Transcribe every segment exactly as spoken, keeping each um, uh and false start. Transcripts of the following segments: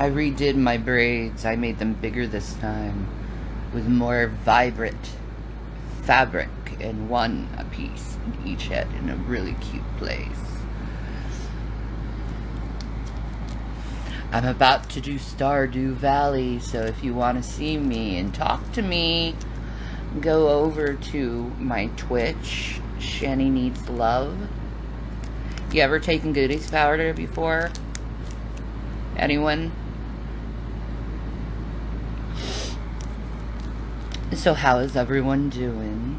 I redid my braids. I made them bigger this time with more vibrant fabric and one a piece in each head in a really cute place. I'm about to do Stardew Valley, so if you want to see me and talk to me, go over to my Twitch, Shanny Needs Love. You ever taken Goody's powder before? Anyone? So how is everyone doing?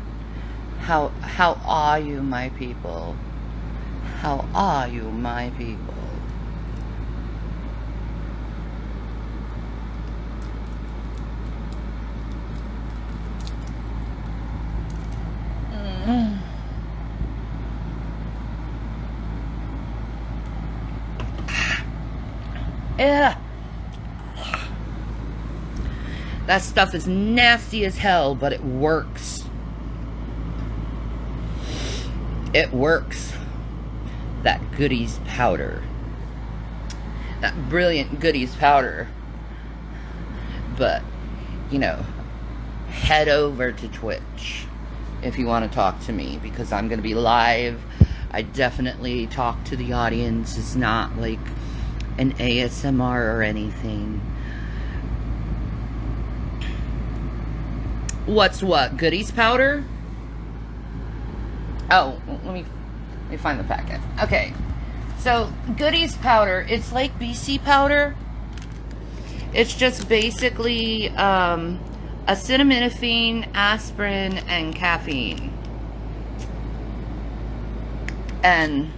How, how are you, my people? How are you, my people? Yeah. That stuff is nasty as hell, but it works. It works. That Goody's powder. That brilliant Goody's powder. But, you know, head over to Twitch if you want to talk to me, because I'm going to be live. I definitely talk to the audience. It's not like an A S M R or anything. What's what? Goody's powder? Oh, let me, let me find the packet. Okay. So, Goody's powder, it's like B C powder. It's just basically um, acetaminophen, aspirin, and caffeine. And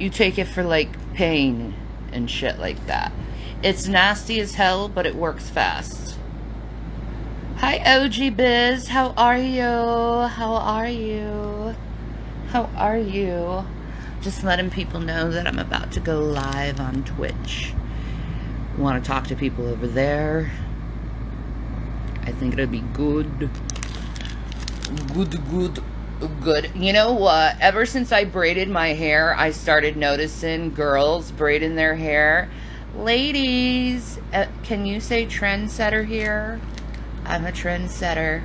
you take it for, like, pain and shit like that. It's nasty as hell, but it works fast. Hi, O G Biz. How are you? How are you? How are you? Just letting people know that I'm about to go live on Twitch. Want to talk to people over there. I think it'll be good. Good, good. Good. You know what? Ever since I braided my hair, I started noticing girls braiding their hair. Ladies, uh, can you say trendsetter here? I'm a trendsetter.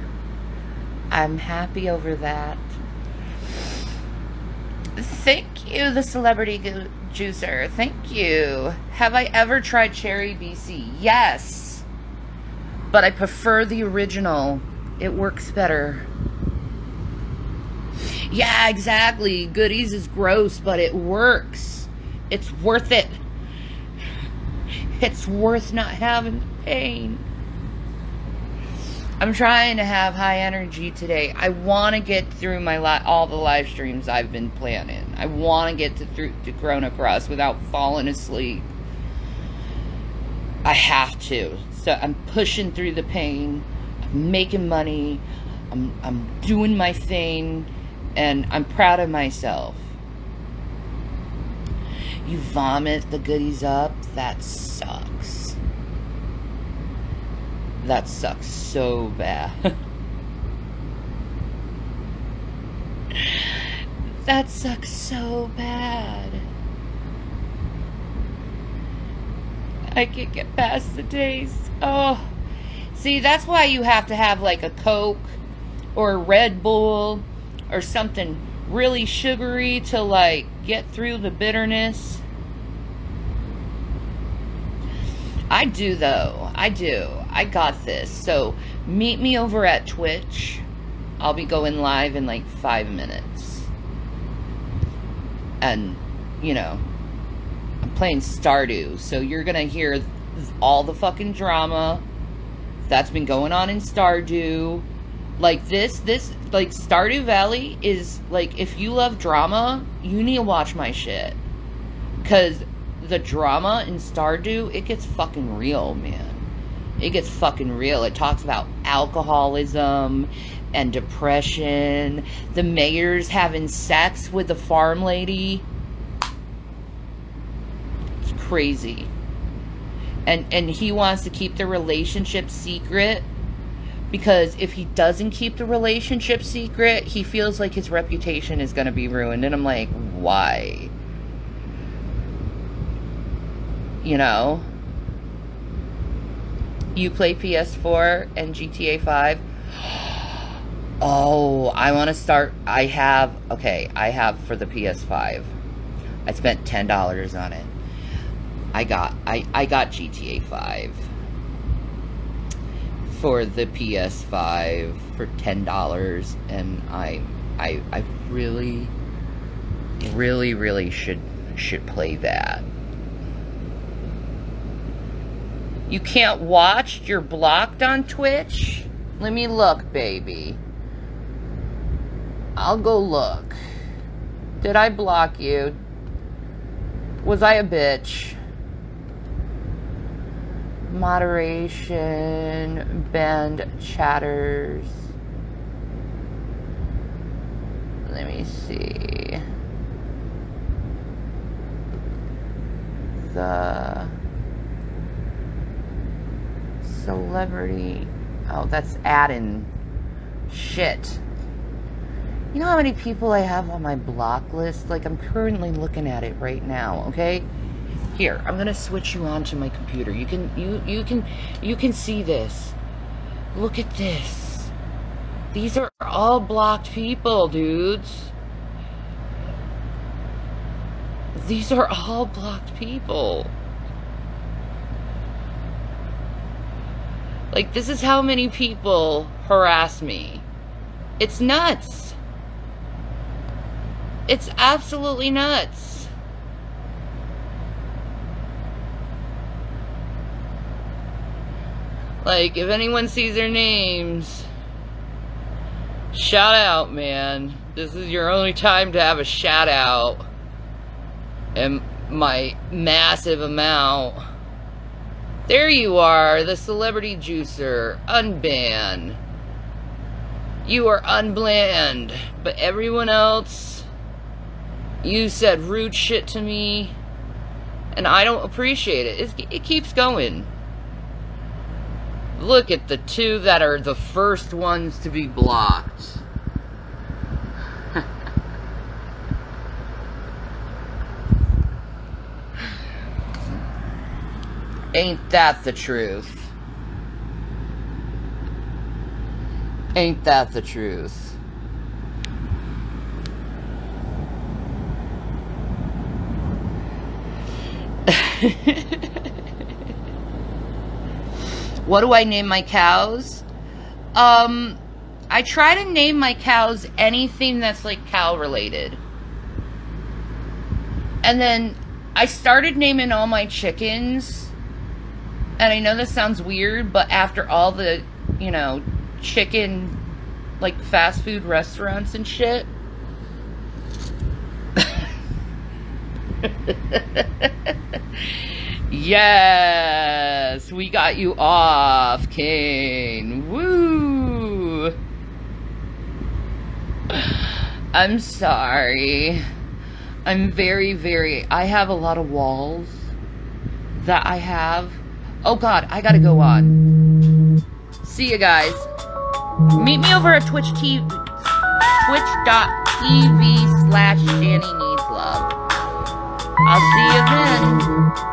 I'm happy over that. Thank you, the celebrity juicer. Thank you. Have I ever tried Cherry B C? Yes. But I prefer the original. It works better. Yeah, exactly. Goody's is gross, but it works. It's worth it. It's worth not having pain. I'm trying to have high energy today. I want to get through my li all the live streams I've been planning. I want to get to through to Chrono Cross without falling asleep. I have to. So I'm pushing through the pain. I'm making money. I'm I'm doing my thing. And I'm proud of myself. You vomit the Goody's up? That sucks. That sucks so bad. That sucks so bad. I can't get past the taste. Oh. See, that's why you have to have like a Coke or a Red Bull or something really sugary to like get through the bitterness. I do though. I do. I got this. So meet me over at Twitch. I'll be going live in like five minutes. And you know, I'm playing Stardew. So you're gonna hear all the fucking drama that's been going on in Stardew. Like this, this, like Stardew Valley is, like, if you love drama, you need to watch my shit. Because the drama in Stardew, it gets fucking real, man. It gets fucking real. It talks about alcoholism and depression. The mayor's having sex with the farm lady. It's crazy. And, and he wants to keep the relationship secret. Because if he doesn't keep the relationship secret, he feels like his reputation is going to be ruined. And I'm like, why? You know? You play P S four and G T A five? Oh, I want to start. I have, okay, I have for the P S five. I spent ten dollars on it. I got, I, I got G T A five for the P S five for ten dollars, and I, I, I really, really, really should, should play that. You can't watch? You're blocked on Twitch? Let me look, baby. I'll go look. Did I block you? Was I a bitch? Moderation, banned chatters. Let me see. The celebrity. Oh, that's Adin. Shit. You know how many people I have on my block list? Like, I'm currently looking at it right now, okay? Here, I'm gonna switch you on to my computer. You can, you, you can, you can see this. Look at this. These are all blocked people, dudes. These are all blocked people. Like, this is how many people harass me. It's nuts. It's absolutely nuts. Like, if anyone sees their names, shout out, man. This is your only time to have a shout out. And my massive amount. There you are, the celebrity juicer, unbanned. You are unbanned, but everyone else, you said rude shit to me, and I don't appreciate it. It's, it keeps going. Look at the two that are the first ones to be blocked. Ain't that the truth? Ain't that the truth? What do I name my cows? Um, I try to name my cows anything that's like cow related. And then I started naming all my chickens. And I know this sounds weird, but after all the, you know, chicken, like fast food restaurants and shit. Yes, we got you off, Kane. Woo! I'm sorry. I'm very, very... I have a lot of walls that I have. Oh, God, I gotta go on. See you guys. Meet me over at Twitch T V, twitch dot T V slash Shanny Needs Love. I'll see you then.